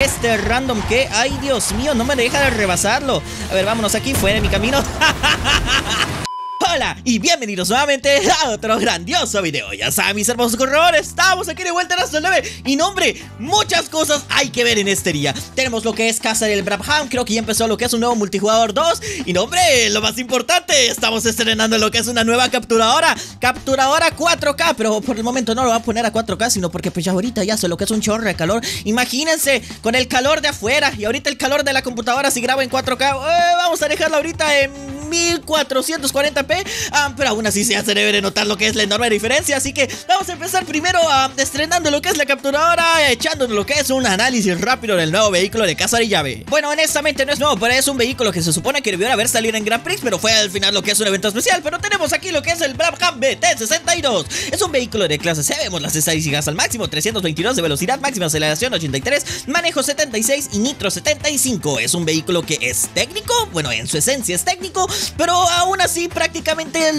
Este random que, ay Dios mío, no me deja de rebasarlo. A ver, vámonos aquí, fuera de mi camino. Hola y bienvenidos nuevamente a otro grandioso video. Ya saben, mis hermosos corredores, estamos aquí de vuelta en Asphalt 9. Y no, hombre, muchas cosas hay que ver en este día. Tenemos lo que es casa del Brabham, creo que ya empezó lo que es un nuevo multijugador 2. Y no, hombre, lo más importante, estamos estrenando lo que es una nueva capturadora. Capturadora 4K, pero por el momento no lo van a poner a 4K, sino porque pues ya ahorita ya sé lo que es un chorro de calor. Imagínense, con el calor de afuera y ahorita el calor de la computadora si graba en 4K, vamos a dejarla ahorita en 1440p, pero aún así se debe de notar lo que es la enorme diferencia. Así que vamos a empezar primero estrenando lo que es la capturadora, echándonos lo que es un análisis rápido del nuevo vehículo de casa de llave. Bueno, honestamente no es nuevo, pero es un vehículo que se supone que debió haber salido en Grand Prix, pero fue al final lo que es un evento especial. Pero tenemos aquí lo que es el Brabham BT62. Es un vehículo de clase C, vemos las estadísticas al máximo, 322 de velocidad máxima, aceleración 83, manejo 76 y nitro 75. Es un vehículo que es técnico, bueno, en su esencia es técnico, pero aún así prácticamente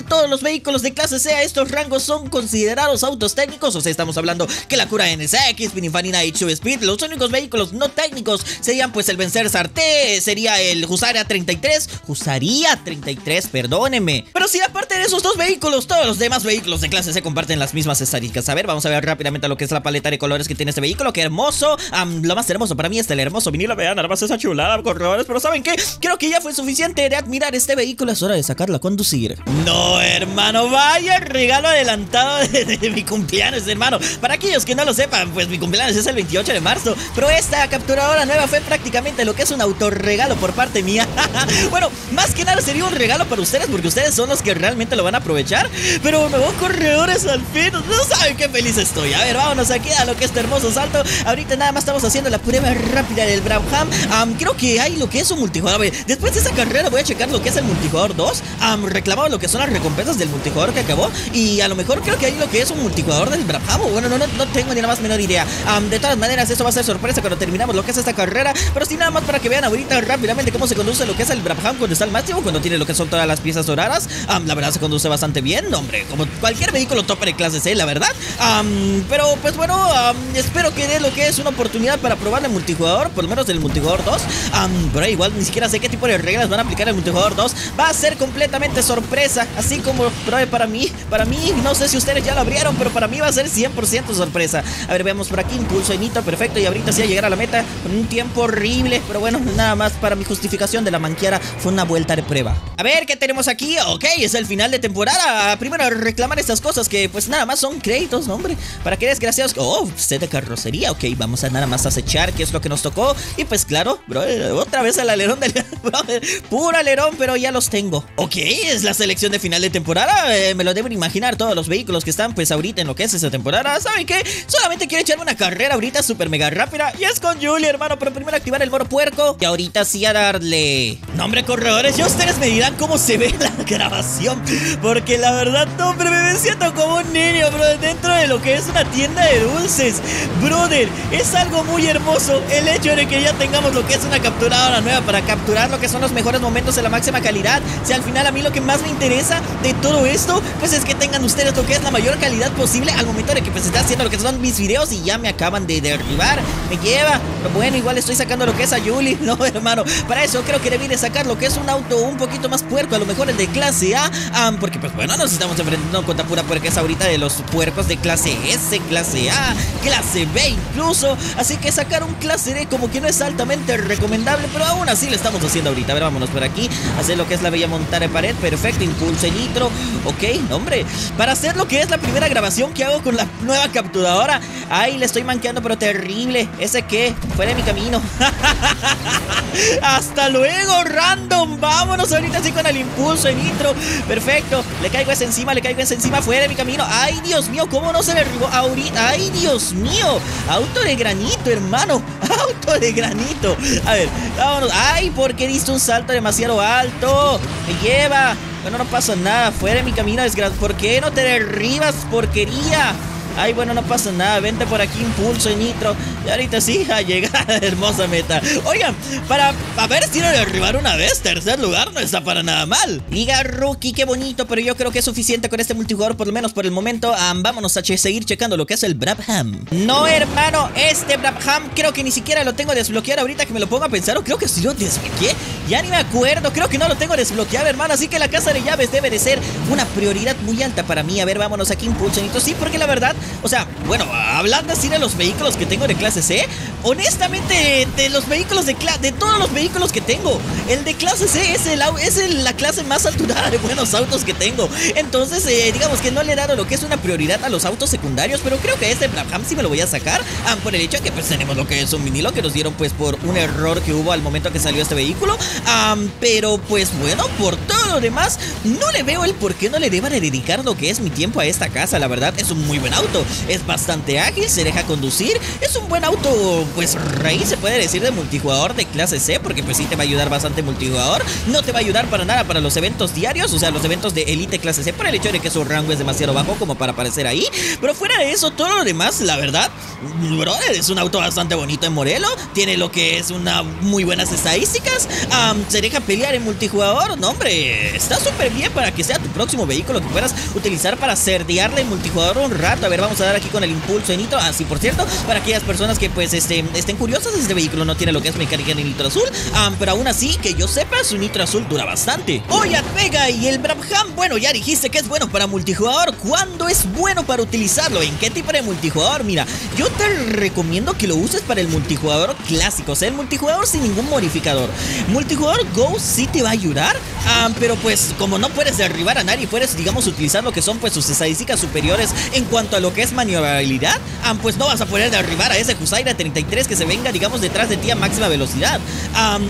todos los vehículos de clase C a estos rangos son considerados autos técnicos. O sea, estamos hablando que la Acura NSX, Pininfarina H2 Speed, los únicos vehículos no técnicos serían pues el Vencer Sarthe, sería el Hussarya 33, perdónenme. Pero si aparte de esos dos vehículos, todos los demás vehículos de clase C comparten las mismas estadísticas. A ver, vamos a ver rápidamente lo que es la paleta de colores que tiene este vehículo, que hermoso. Lo más hermoso para mí es el hermoso vinilo, vean, nada más esa chulada, corredores, pero ¿saben qué? Creo que ya fue suficiente de admirar este vehículo, es hora de sacarlo a conducir. No, hermano, vaya regalo adelantado de mi cumpleaños, hermano. Para aquellos que no lo sepan, pues mi cumpleaños es el 28 de marzo, pero esta capturadora nueva fue prácticamente lo que es un autorregalo por parte mía. Bueno, más que nada sería un regalo para ustedes, porque ustedes son los que realmente lo van a aprovechar. Pero nuevos corredores, al fin, no saben qué feliz estoy. A ver, vámonos aquí a lo que es este hermoso salto. Ahorita nada más estamos haciendo la prueba rápida del Brabham. Creo que hay lo que es un multijugador. Después de esa carrera voy a checar lo que es el multijugador 2, reclamado lo que son las recompensas del multijugador que acabó, y a lo mejor creo que hay lo que es un multijugador del Brabham. Bueno, no tengo ni la más menor idea. De todas maneras, eso va a ser sorpresa cuando terminamos lo que es esta carrera, pero sí, nada más para que vean ahorita rápidamente cómo se conduce lo que es el Brabham cuando está al máximo, cuando tiene lo que son todas las piezas doradas. La verdad se conduce bastante bien, hombre, como cualquier vehículo tope de clase C, la verdad. Pero pues bueno, espero que dé lo que es una oportunidad para probar el multijugador, por lo menos el multijugador 2, pero igual ni siquiera sé qué tipo de reglas van a aplicar el multijugador 2. Va a ser completamente sorpresa, así como para mí, no sé si ustedes ya lo abrieron, pero para mí va a ser 100% sorpresa. A ver, veamos por aquí, impulso inito, perfecto, y ahorita sí a llegar a la meta con un tiempo horrible, pero bueno, nada más para mi justificación de la manquiara, fue una vuelta de prueba. A ver, ¿qué tenemos aquí? Ok, es el final de temporada, primero reclamar estas cosas que pues nada más son créditos, ¿no, hombre? Para que desgraciados, set de carrocería, ok, vamos a nada más acechar, que es lo que nos tocó, y pues claro, bro, otra vez el alerón del, bro, puro alerón, pero ya los tengo. Ok, es la selección de final de temporada, me lo deben imaginar todos los vehículos que están pues ahorita en lo que es esta temporada. ¿Saben qué? Solamente quiero echarme una carrera ahorita super mega rápida, y es con Julia, hermano, pero primero activar el modo puerco y ahorita sí a darle. No, hombre, corredores, ya ustedes me dirán cómo se ve la grabación, porque la verdad, no, hombre, me siento como un niño, bro, dentro de lo que es una tienda de dulces. Brother, es algo muy hermoso el hecho de que ya tengamos lo que es una capturadora nueva para capturar lo que son los mejores momentos de la máxima calidad. Si al final a mí lo que más me interesa de todo esto, pues es que tengan ustedes lo que es la mayor calidad posible al momento de que pues está haciendo lo que son mis videos, y ya me acaban de derribar, me lleva. Pero bueno, igual estoy sacando lo que es a Yuli. No, hermano, para eso creo que debí de sacar lo que es un auto un poquito más puerco, a lo mejor el de clase A, porque pues bueno, nos estamos enfrentando con la pura puerqueza ahorita de los puercos de clase S, clase A, clase B incluso. Así que sacar un clase D como que no es altamente recomendable, pero aún así lo estamos haciendo ahorita. A ver, vámonos por aquí, hacer lo que es la bella montar en pared, perfecto, impulso en nitro. Ok, hombre, para hacer lo que es la primera grabación que hago con la nueva capturadora. Ay, le estoy manqueando, pero terrible. ¿Ese qué? Fuera de mi camino. Hasta luego, random. Vámonos ahorita sí con el impulso en nitro. Perfecto, le caigo ese encima, fuera de mi camino. Ay, Dios mío, ¿cómo no se le derribó ahorita? Ay, Dios mío, auto de granito, hermano, auto de granito. A ver, vámonos. Ay, porque diste un salto demasiado alto, me lleva. Bueno, no pasa nada, fuera de mi camino, desgraciado. ¿Por qué no te derribas, porquería? Ay, bueno, no pasa nada. Vente por aquí, impulso y nitro. Y ahorita sí, a llegar a la hermosa meta. Oigan, para ver si no le derribar una vez, tercer lugar no está para nada mal. Diga, rookie, qué bonito, pero yo creo que es suficiente con este multijugador, por lo menos por el momento. Vámonos a seguir checando lo que es el Brabham. No, hermano, este Brabham creo que ni siquiera lo tengo desbloqueado ahorita que me lo pongo a pensar. O creo que si lo desbloqueé, ya ni me acuerdo. Creo que no lo tengo desbloqueado, hermano. Así que la casa de llaves debe de ser una prioridad muy alta para mí. A ver, vámonos aquí, impulsonito. Sí, porque la verdad, o sea, bueno, hablando así de los vehículos que tengo de clase C, honestamente, de los vehículos de todos los vehículos que tengo, el de clase C es la clase más alturada de buenos autos que tengo. Entonces, digamos que no le he dado lo que es una prioridad a los autos secundarios, pero creo que este Brabham sí me lo voy a sacar, por el hecho de que pues tenemos lo que es un vinilo que nos dieron pues por un error que hubo al momento que salió este vehículo. Pero pues bueno, por todo lo demás, no le veo el por qué no le deba de dedicar lo que es mi tiempo a esta casa. La verdad, es un muy buen auto, es bastante ágil, se deja conducir, es un buen auto pues rey, se puede decir, de multijugador de clase C, porque pues sí te va a ayudar bastante multijugador, no te va a ayudar para nada para los eventos diarios, o sea, los eventos de elite clase C, por el hecho de que su rango es demasiado bajo como para aparecer ahí, pero fuera de eso, todo lo demás, la verdad, brother, es un auto bastante bonito en Morelo, tiene lo que es una muy buenas estadísticas, se deja pelear en multijugador, no hombre, está súper bien para que sea tu próximo vehículo que puedas utilizar para cerdearle en multijugador un rato. A ver, vamos a dar aquí con el impulso en nitro, así por cierto, para aquellas personas que pues estén curiosas, este vehículo no tiene lo que es mecánica en nitro azul, pero aún así, que yo sepa, su nitro azul dura bastante. Oye, Vega, y el Brabham, bueno, ya dijiste que es bueno para multijugador, ¿cuándo es bueno para utilizarlo? ¿En qué tipo de multijugador? Mira, yo te recomiendo que lo uses para el multijugador clásico, o sea, el multijugador sin ningún modificador. Multijugador Go sí te va a ayudar, pero pues como no puedes derribar a nadie, puedes, digamos, utilizar lo que son pues sus estadísticas superiores en cuanto a lo que es maniobrabilidad, pues no vas a poder derribar a ese Hussarya 33 que se venga, digamos, detrás de ti a máxima velocidad.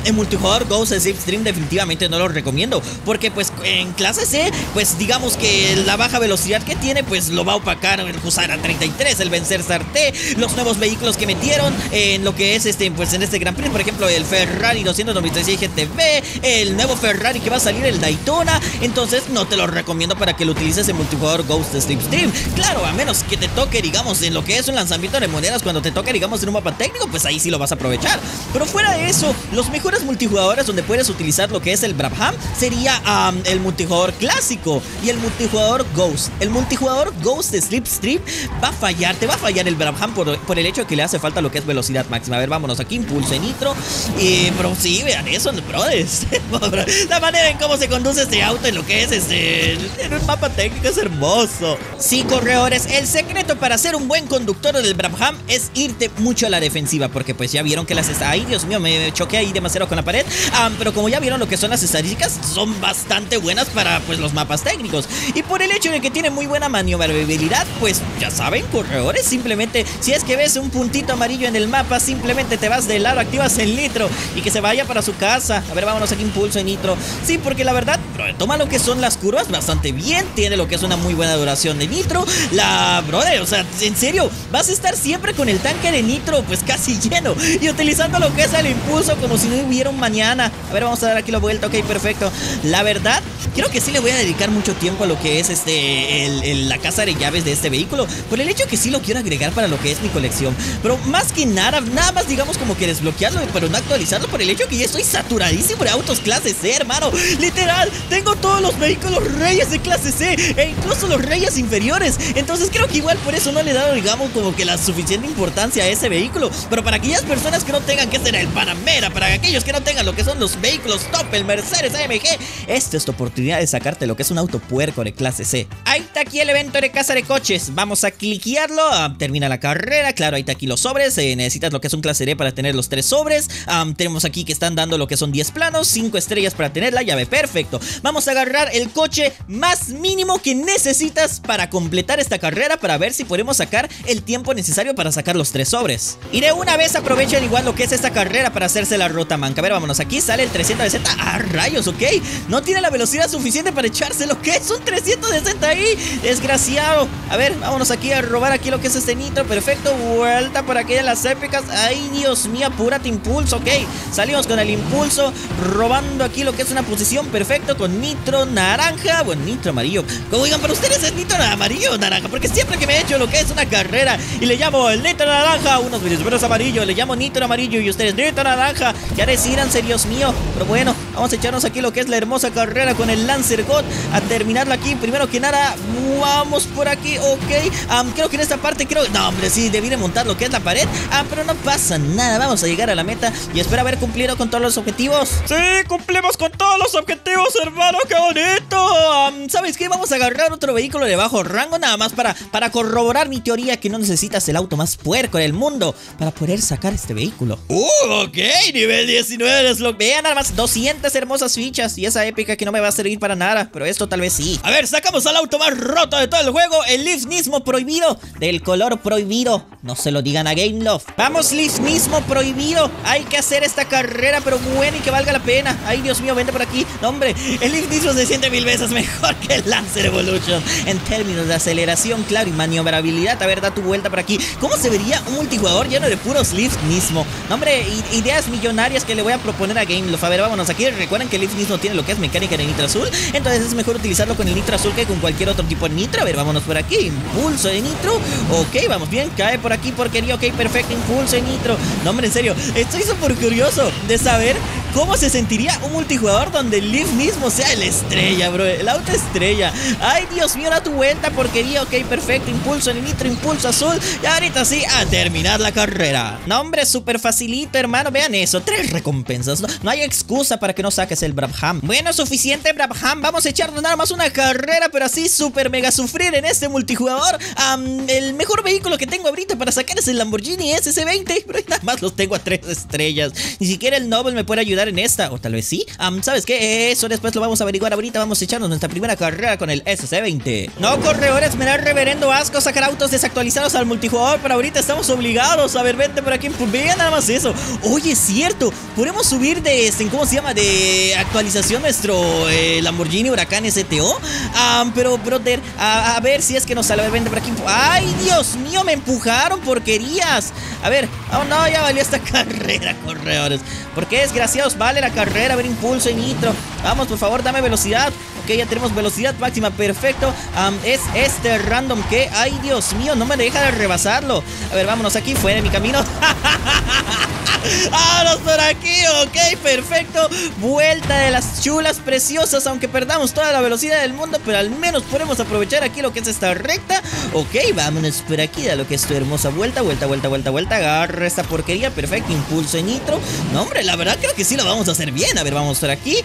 En multijugador Go Slipstream definitivamente no lo recomiendo, porque pues en clase C, pues digamos que la baja velocidad que tiene, pues lo va a opacar el Hussarya 33, el Vencer Sarthe, los nuevos vehículos que metieron en lo que es pues en este Gran Prix, por ejemplo, el Ferrari 296 GTB, el nuevo Ferrari que va a salir, el Daytona. Entonces no te lo recomiendo para que lo utilices en multijugador Ghost Slipstream. Claro, a menos que te toque, digamos, en lo que es un lanzamiento de monedas, cuando te toque, digamos, en un mapa técnico, pues ahí sí lo vas a aprovechar. Pero fuera de eso, los mejores multijugadores donde puedes utilizar lo que es el Brabham sería el multijugador clásico y el multijugador Ghost. El multijugador Ghost Slipstream va a fallar, te va a fallar el Brabham por el hecho de que le hace falta lo que es velocidad máxima. A ver, vámonos aquí, impulso en nitro. Pero sí, vean eso, brothers. La manera en cómo se conduce este auto en lo que es en un mapa técnico es hermoso. Sí, corredores, el secreto para ser un buen conductor del Brabham es irte mucho a la defensiva, porque pues ya vieron que las... Ay, Dios mío, me choqué ahí demasiado con la pared. Pero como ya vieron lo que son las estadísticas, son bastante buenas para pues los mapas técnicos. Y por el hecho de que tiene muy buena maniobrabilidad, pues ya saben, corredores, simplemente si es que ves un puntito amarillo en el mapa, simplemente te vas de lado, activas el nitro y que se vaya para su casa. A ver, vámonos aquí, impulso en nitro. Sí, porque la verdad, toma lo que son las curvas bastante bien, tiene lo que es una muy buena duración de nitro. La, brother, o sea, en serio, vas a estar siempre con el tanque de nitro pues casi lleno y utilizando lo que es el impulso como si no hubiera un mañana. A ver, vamos a dar aquí la vuelta, ok, perfecto. La verdad, creo que sí le voy a dedicar mucho tiempo a lo que es la casa de llaves de este vehículo, por el hecho que sí lo quiero agregar para lo que es mi colección, pero más que nada más digamos como que desbloquearlo, pero no actualizarlo, por el hecho que ya estoy saturadísimo de autos clase C, hermano. Literal, tengo todos los vehículos reyes de clase C e incluso los reyes inferiores. Entonces creo que igual por eso no le he dado, digamos, como que la suficiente importancia a ese vehículo. Pero para aquellas personas que no tengan que ser el Panamera, para aquellos que no tengan lo que son los vehículos top, el Mercedes, AMG, esta es tu oportunidad de sacarte lo que es un auto puerco de clase C. Ahí está aquí el evento de casa de coches. Vamos a cliquearlo. Termina la carrera. Claro, ahí está aquí los sobres. Necesitas lo que es un clase D para tener los 3 sobres. Tenemos aquí que están dando lo que son 10 planos, 5 estrellas para tener la llave. Perfecto. Vamos a agarrar el coche más mínimo que necesitas para completar esta carrera, para ver si podemos sacar el tiempo necesario para sacar los 3 sobres. Y de una vez aprovechan igual lo que es esta carrera para hacerse la ruta manca. A ver, vámonos aquí, sale el 360. ¡Ah, rayos! Ok, no tiene la velocidad suficiente para echarse lo que es un 360 ahí, desgraciado. A ver, vámonos aquí a robar aquí lo que es este nitro. Perfecto, vuelta por aquí de las épicas. ¡Ay, Dios mío! Apúrate, impulso. Ok, salimos con el impulso, robando aquí lo que es una posición. Perfecto, con con nitro naranja, bueno, nitro amarillo. Como digan para ustedes, es nitro amarillo o naranja, porque siempre que me he hecho lo que es una carrera y le llamo el nitro naranja, unos videos amarillo, le llamo nitro amarillo y ustedes nitro naranja, ya decidan, Dios mío. Pero bueno, vamos a echarnos aquí lo que es la hermosa carrera con el Lancer God, a terminarla aquí. Primero que nada, vamos por aquí, ok. Creo que en esta parte, no, hombre, sí, debí de montar lo que es la pared, pero no pasa nada, vamos a llegar a la meta y espero haber cumplido con todos los objetivos. Sí, cumplimos con todos los objetivos, hermano, qué bonito. ¿Sabes qué? Vamos a agarrar otro vehículo de bajo rango, nada más para corroborar mi teoría que no necesitas el auto más puerco del mundo para poder sacar este vehículo. Ok, nivel 19, lo vean nada más, 200 hermosas fichas y esa épica que no me va a servir para nada, pero esto tal vez sí. A ver, sacamos al auto más roto de todo el juego, el Lisnismo prohibido, del color prohibido, no se lo digan a GameLoft. Vamos, Lisnismo prohibido, hay que hacer esta carrera, pero bueno, y que valga la pena. Ay, Dios mío, vente por aquí. No, hombre, el Lisnismo se siente 1000 veces mejor que el Lancer Evolution en términos de aceleración, claro, y maniobrabilidad. A ver, da tu vuelta por aquí. ¿Cómo se vería un multijugador lleno de puros Lisnismo? No, hombre, ideas millonarias que le voy a proponer a GameLoft. A ver, vámonos aquí. Recuerden que el Lisnismo tiene lo que es mecánica de nitro azul, entonces es mejor utilizarlo con el nitro azul que con cualquier otro tipo de nitro. A ver, vámonos por aquí. Impulso de nitro. Ok, vamos bien. Cae por aquí, porquería. Ok, perfecto. Impulso de nitro. No, hombre, en serio, estoy súper curioso de saber cómo se sentiría un multijugador donde el Lisnismo sea la estrella, bro. El auto estrella. Ay, Dios mío, da tu vuelta, porquería. Ok, perfecto. Impulso de nitro. Impulso azul. Y ahorita sí, a terminar la carrera. No, hombre, súper facilito, hermano. Vean eso. 3 recompensas. No hay excusa para que no saques el Brabham. Bueno, suficiente Brabham. Vamos a echarnos nada más una carrera, pero así súper mega sufrir en este multijugador. El mejor vehículo que tengo ahorita para sacar es el Lamborghini SC20. Pero nada más los tengo a 3 estrellas. Ni siquiera el Noble me puede ayudar en esta. O tal vez sí. ¿Sabes qué? Eso después lo vamos a averiguar. Ahorita vamos a echarnos nuestra primera carrera con el SC20. No, corredores, me da reverendo asco sacar autos desactualizados al multijugador, pero ahorita estamos obligados. A ver, vente por aquí. Vean nada más eso. Oye, es cierto, podemos subir de ¿cómo se llama? De actualización nuestro Lamborghini Huracán STO. Pero, brother, a ver si es que nos sale. Vente por aquí. ¡Ay, Dios mío! Me empujaron, porquerías. A ver, oh no, ya valió esta carrera, corredores. ¿Por qué, desgraciados? Vale la carrera. A ver, impulso y nitro. Vamos, por favor, dame velocidad. Ok, ya tenemos velocidad máxima, perfecto. Es este random que, ay, Dios mío, no me deja de rebasarlo. A ver, vámonos aquí, fuera de mi camino. ¡Vámonos por aquí! Ok, perfecto. Vuelta de las chulas preciosas. Aunque perdamos toda la velocidad del mundo, pero al menos podemos aprovechar aquí lo que es esta recta. Ok, vámonos por aquí. Da lo que es tu hermosa vuelta. Vuelta, vuelta, vuelta, vuelta. Agarra esta porquería. Perfecto. Impulso en nitro. No, hombre, la verdad creo que sí lo vamos a hacer bien. A ver, vamos por aquí.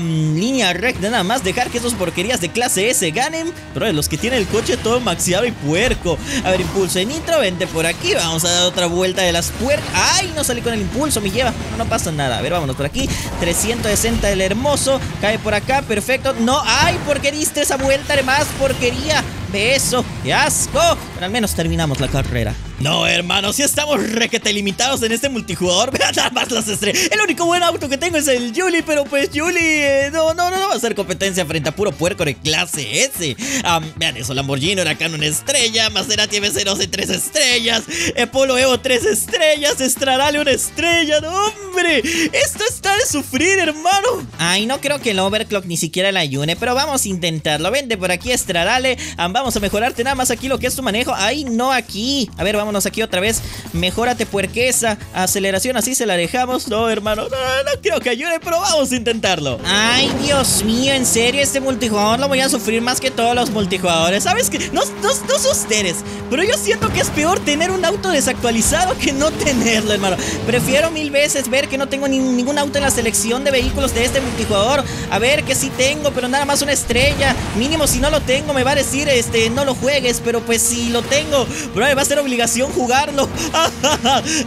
Línea recta nada más. Dejar que esas porquerías de clase S ganen. Pero los que tienen el coche todo maxiado y puerco. A ver, impulso en nitro. Vente por aquí. Vamos a dar otra vuelta de las puercas. ¡Ay! No salí con el impulso, me lleva, no pasa nada. A ver, vámonos por aquí, 360 el hermoso. Cae por acá, perfecto. No, ay, ¿por qué diste esa vuelta de más, porquería? De eso, qué asco. Pero al menos terminamos la carrera. No, hermano, sí estamos requete limitados en este multijugador. Vean nada más las estrellas. El único buen auto que tengo es el Yuli, pero pues Yuli no va a ser competencia frente a puro puerco de clase S. Vean eso, Lamborghini Huracán 1 estrella, Maserati MC12 3 estrellas, Polo Evo 3 estrellas, Stradale 1 estrella. ¡No, hombre! Esto está de sufrir, hermano. Ay, no creo que el overclock ni siquiera la ayune, pero vamos a intentarlo. Vente por aquí, Stradale. Vamos a mejorarte nada más aquí lo que es tu manejo. Ay, no aquí. A ver, vamos. Vámonos aquí otra vez, mejórate puerqueza. Aceleración, así se la dejamos. No, hermano, no creo que ayude, pero vamos a intentarlo. Ay, Dios mío, en serio, este multijugador lo voy a sufrir más que todos los multijugadores. ¿Sabes qué? No sé ustedes, pero yo siento que es peor tener un auto desactualizado que no tenerlo, hermano. Prefiero 1000 veces ver que no tengo ningún auto en la selección de vehículos de este multijugador. A ver, que sí tengo, pero nada más 1 estrella. Mínimo, si no lo tengo, me va a decir, no lo juegues, pero pues si lo tengo, bro, va a ser obligación jugarlo.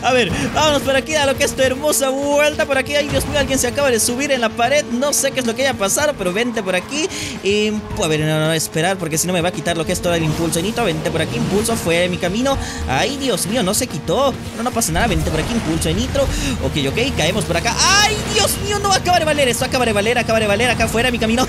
A ver, vámonos por aquí, a lo que es tu hermosa vuelta por aquí. Ay, Dios mío, alguien se acaba de subir en la pared, no sé qué es lo que haya pasado, pero vente por aquí, y a ver, no, esperar, porque si no me va a quitar lo que es todo el impulso. Nito, vente por aquí, impulso, fue de mi camino. Ay, Dios mío, no se quitó, no pasa nada. Vente por aquí, impulso de nitro. Ok, caemos por acá. Ay, Dios mío, no acaba de valer eso. Acaba de valer acá fuera mi camino.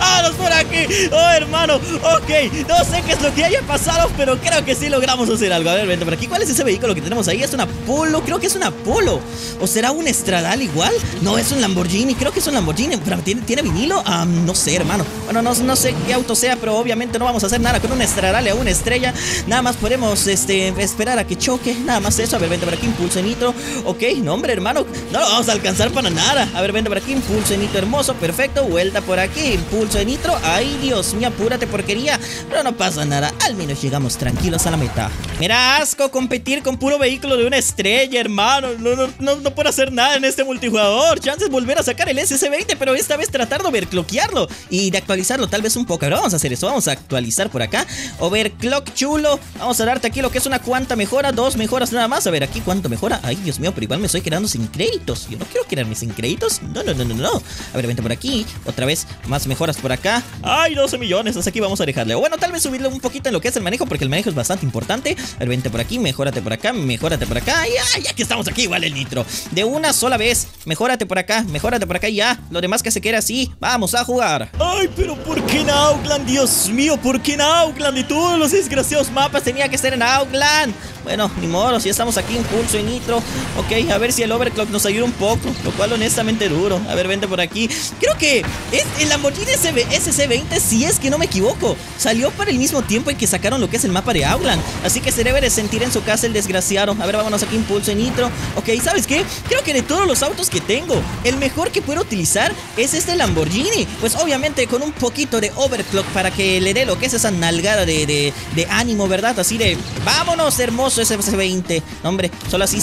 Vamos por aquí. Oh, hermano. Ok, no sé qué es lo que haya pasado, pero creo que sí logramos hacer algo. A ver, vente por aquí. ¿Cuál es ese vehículo que tenemos ahí? Es un Apollo. Creo que es un Apollo. ¿O será un Estradal igual? No, es un Lamborghini. Creo que es un Lamborghini. Pero ¿tiene vinilo? No sé, hermano. Bueno, no sé qué auto sea, pero obviamente no vamos a hacer nada con un Estradal o una estrella. Nada más podemos esperar a que choque. Nada más eso. A ver, vente por aquí. Impulso en nitro. Ok, no, hombre, hermano. No lo vamos a alcanzar para nada. A ver, vente por aquí. Impulso en nitro, hermoso. Perfecto. Vuelta por aquí. Impulso en nitro. Ay, Dios mío, apúrate, porquería. Pero no pasa nada. Al menos llegamos tranquilos a la meta. Mira, asco competir con puro vehículo de una estrella, hermano. No puedo hacer nada en este multijugador. Chances volver a sacar el SC20, pero esta vez tratar de overclockearlo y de actualizarlo tal vez un poco. Pero vamos a hacer eso. Vamos a actualizar por acá. Overclock chulo. Vamos a darte aquí lo que es una cuanta mejora. 2 mejoras nada más. A ver, aquí cuánto mejora. Ay, Dios mío, pero igual me estoy quedando sin créditos. Yo no quiero quedarme sin créditos. No. A ver, vente por aquí. Otra vez más mejoras por acá. Ay, 12 millones. Hasta aquí vamos a dejarle. O bueno, tal vez subirle un poquito en lo que es el manejo, porque el manejo es bastante importante. A ver, vente por aquí. Mejórate por acá. Mejórate por acá. Ya que estamos aquí, igual el nitro. De una sola vez. Mejórate por acá. Mejórate por acá y ya. Lo demás que se quede así. Vamos a jugar. Ay, pero ¿por qué en Auckland? Dios mío, ¿por qué en Auckland? De todos los desgraciados mapas tenía que ser en Auckland. Bueno, ni modo, si estamos aquí, impulso en nitro. Ok, a ver si el overclock nos ayuda un poco, lo cual honestamente duro. A ver, vente por aquí. Creo que es el Lamborghini SC20, si es que no me equivoco, salió para el mismo tiempo en que sacaron lo que es el mapa de Auckland. Así que se debe de sentir en su casa el desgraciado. A ver, vámonos aquí, impulso en nitro. Ok, ¿sabes qué? Creo que de todos los autos que tengo, el mejor que puedo utilizar es este Lamborghini. Pues obviamente con un poquito de overclock para que le dé lo que es esa nalgada de ánimo, ¿verdad? Así de, vámonos, hermoso. SC20, no, hombre, solo así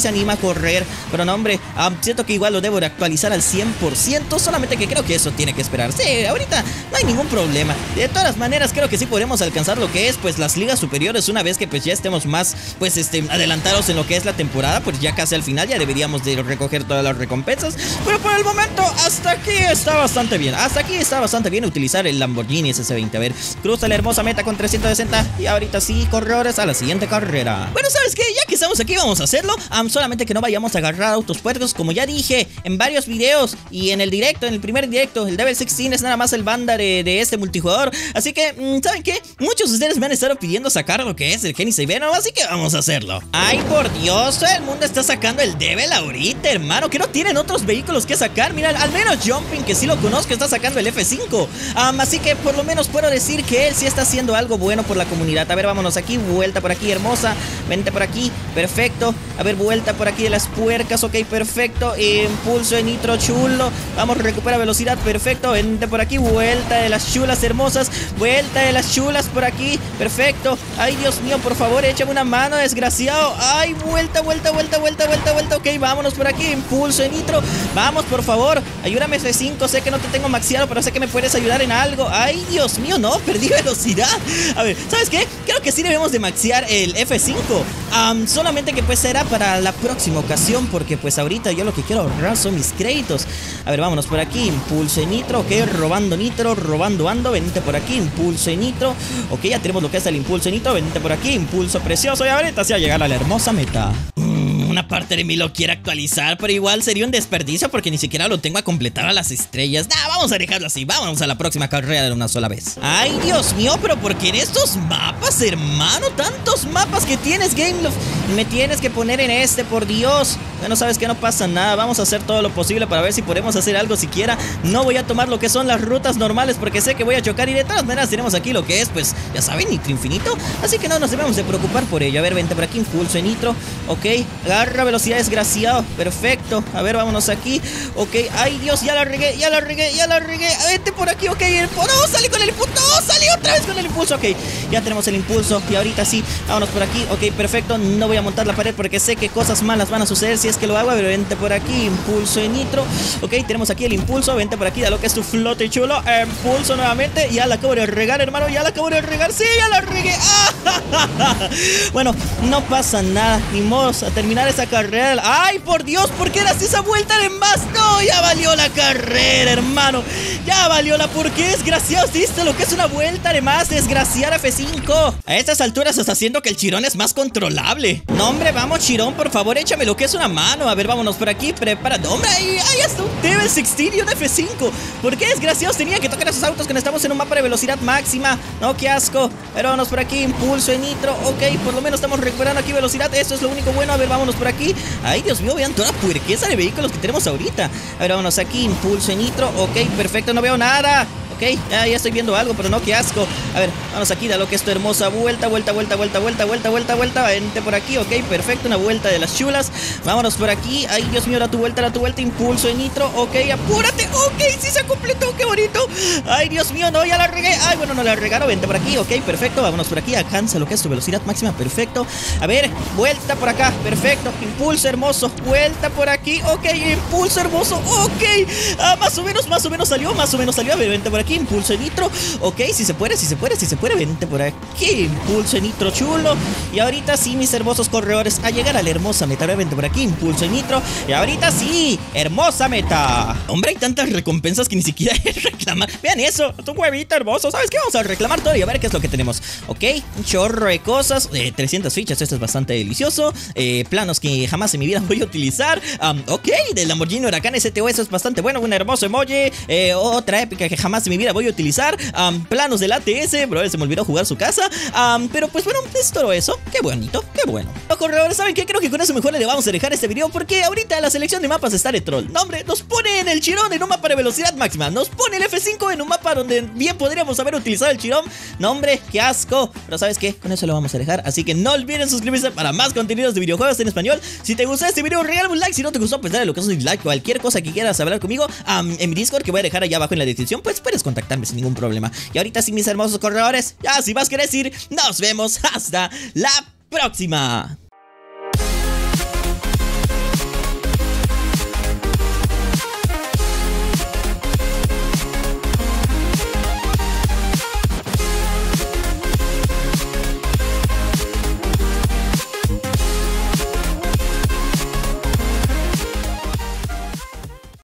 se anima a correr, pero no, hombre, siento que igual lo debo de actualizar al 100%, solamente que creo que eso tiene que esperar. Sí, ahorita no hay ningún problema. De todas maneras, creo que sí podemos alcanzar lo que es, pues, las ligas superiores, una vez que, pues, ya estemos más, pues, adelantados en lo que es la temporada, pues, ya casi al final, ya deberíamos de recoger todas las recompensas, pero por el momento, hasta aquí está bastante bien utilizar el Lamborghini SC20, a ver, cruza la hermosa meta con 360, y ahorita sí, corredores a la siguiente carrera. Bueno, ¿sabes qué? Ya que estamos aquí vamos a hacerlo, solamente que no vayamos a agarrar autos puercos. Como ya dije en varios videos y en el directo, en el primer directo, el Devil 16 es nada más el banda de este multijugador. Así que, ¿saben qué? Muchos de ustedes me han estado pidiendo sacar lo que es el Genesis y Venom, así que vamos a hacerlo. Ay, por Dios, el mundo está sacando el Devil ahorita, hermano, que no tienen otros vehículos que sacar. Mira, al menos Jumping, que sí lo conozco, está sacando el F5, así que por lo menos puedo decir que él sí está haciendo algo bueno por la comunidad. A ver, vámonos aquí, vuelta por aquí, hermosa. Vente por aquí, perfecto. A ver, vuelta por aquí de las puercas, ok, perfecto. Impulso en nitro, chulo. Vamos, recupera velocidad, perfecto. Vente por aquí, vuelta de las chulas hermosas. Vuelta de las chulas por aquí, perfecto. Ay, Dios mío, por favor, échame una mano, desgraciado. Ay, vuelta, ok, vámonos por aquí. Impulso en nitro, vamos, por favor. Ayúdame, F5, sé que no te tengo maxiado, pero sé que me puedes ayudar en algo. Ay, Dios mío, no, perdí velocidad. A ver, ¿sabes qué? Creo que sí debemos de maxiar el F5. Solamente que pues será para la próxima ocasión, porque pues ahorita yo lo que quiero ahorrar son mis créditos. A ver, vámonos por aquí, impulso en nitro, ok, robando nitro, robando ando. Vente por aquí, impulso en nitro, ok, ya tenemos lo que es el impulso en nitro. Vente por aquí, impulso precioso, y ahorita sí va a llegar a la hermosa meta. Una parte de mí lo quiere actualizar, pero igual sería un desperdicio porque ni siquiera lo tengo a completar a las estrellas. Nah, vamos a dejarlo así, vamos a la próxima carrera de una sola vez. Ay, Dios mío, pero ¿por qué en estos mapas, hermano? Tantos mapas que tienes, GameLoft. Me tienes que poner en este, por Dios. Bueno, sabes que no pasa nada, vamos a hacer todo lo posible para ver si podemos hacer algo siquiera. No voy a tomar lo que son las rutas normales porque sé que voy a chocar, y de todas maneras tenemos aquí lo que es, pues, ya saben, nitro infinito. Así que no nos debemos de preocupar por ello. A ver, vente por aquí, impulso en nitro, ok, velocidad, desgraciado, perfecto. A ver, vámonos aquí, ok. Ay, Dios, ya la regué. Vete por aquí, ok, no, sale con el impulso, no, sale otra vez con el impulso. Ok, ya tenemos el impulso, y ahorita sí, vámonos por aquí, ok, perfecto. No voy a montar la pared porque sé que cosas malas van a suceder si es que lo hago. A ver, vente por aquí, impulso en nitro, ok, tenemos aquí el impulso. Vente por aquí, da lo que es tu flote chulo, impulso nuevamente, ya la acabo de regar, hermano, ya la acabo de regar, sí, ya la regué. Bueno, no pasa nada, ni modo, a terminar este esa carrera. ¡Ay, por Dios! ¿Por qué das esa vuelta en más? ¡No! Ya valió la carrera, hermano. Ya valió la... ¿Por qué, desgraciados? ¿Viste lo que es una vuelta de más? Desgraciar a F5. A estas alturas está haciendo que el Chirón es más controlable. No, hombre, vamos, Chirón, por favor, échame lo que es una mano. A ver, vámonos por aquí. Prepara. No, hombre, ahí está un Devil 16 y un F5. ¿Por qué, desgraciados? Tenía que tocar a esos autos cuando estamos en un mapa de velocidad máxima. No, qué asco. Pero vámonos por aquí. Impulso en nitro. Ok, por lo menos estamos recuperando aquí velocidad. Eso es lo único bueno. A ver, vámonos por aquí. Ay, Dios mío, vean toda la puerqueza de vehículos que tenemos ahorita. A ver, vámonos aquí. Impulso en nitro. Ok, perfecto. No veo nada. Ok, ya estoy viendo algo, pero no, qué asco. A ver, vamos aquí, da lo que es tu hermosa vuelta, vuelta, vuelta, vuelta, vuelta, vuelta, vuelta, vuelta. Vente por aquí, ok, perfecto, una vuelta de las chulas. Vámonos por aquí, ay, Dios mío, da tu vuelta, impulso en nitro, ok, apúrate, ok, sí se completó, qué bonito. Ay, Dios mío, no, ya la regué, ay, bueno, no la regaron, vente por aquí, ok, perfecto, vámonos por aquí, alcanza lo que es tu velocidad máxima, perfecto. A ver, vuelta por acá, perfecto, impulso hermoso, vuelta por aquí, ok, impulso hermoso, ok. Ah, más o menos salió, a ver, vente por aquí. Impulso en nitro, ok, si se puede, vente por aquí, impulso en nitro, chulo, y ahorita sí, mis hermosos corredores, a llegar a la hermosa meta. Vente por aquí, impulso en nitro, y ahorita sí, hermosa meta. Hombre, hay tantas recompensas que ni siquiera hay reclamar, vean eso, tu huevito hermoso, ¿sabes qué? Vamos a reclamar todo y a ver qué es lo que tenemos, ok, un chorro de cosas, 300 fichas, esto es bastante delicioso, planos que jamás en mi vida voy a utilizar, ok, del Lamborghini Huracán STO, eso es bastante bueno, un hermoso emoji, otra épica que jamás en mi vida voy a utilizar, planos del ATS, bro, se me olvidó jugar su casa, pero pues bueno, es todo eso, qué bonito, qué bueno. Los corredores, ¿saben qué? Creo que con eso mejor le vamos a dejar este video, porque ahorita la selección de mapas está de troll. No, hombre, nos pone en el Chirón en un mapa de velocidad máxima, nos pone el F5 en un mapa donde bien podríamos haber utilizado el Chirón. No, hombre, qué asco, pero ¿sabes qué? Con eso lo vamos a dejar, así que no olviden suscribirse para más contenidos de videojuegos en español. Si te gustó este video, regálame un like, si no te gustó, pues dale lo que es un dislike, cualquier cosa que quieras hablar conmigo, en mi Discord que voy a dejar allá abajo en la descripción, pues puedes contactarme sin ningún problema. Y ahorita sí, mis hermosos corredores, ya sin más que decir, nos vemos hasta la próxima.